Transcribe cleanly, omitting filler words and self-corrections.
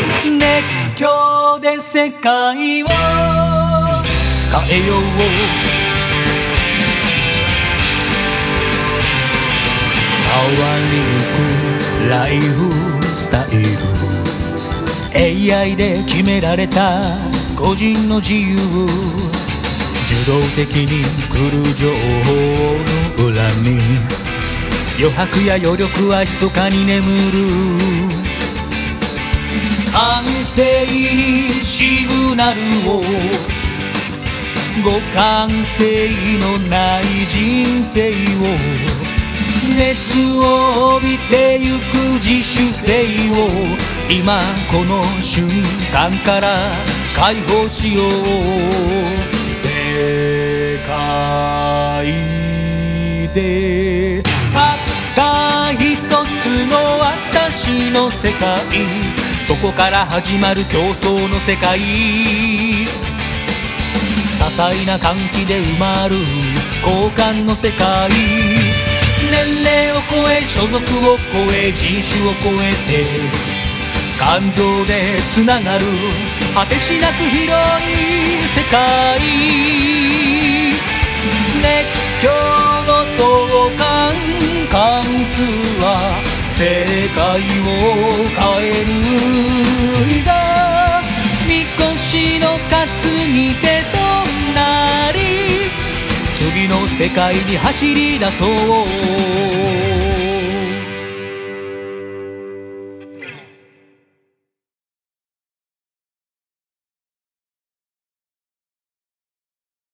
熱狂で世界を変えよう」「変わりゆくライフスタイル」「AI で決められた個人の自由」「受動的に来る情報の裏に」「余白や余力は密かに眠る」反省にシグナルを互換性のない人生を熱を帯びてゆく自主性を今この瞬間から解放しよう世界でたった一つの私の世界そこから始まる競争の世界些細な歓喜で埋まる交換の世界年齢を超え所属を超え人種を超えて感情でつながる果てしなく広い世界熱狂の相関関数は世界を変えるいざみこしの担ぎ手となり次の世界に走り出そう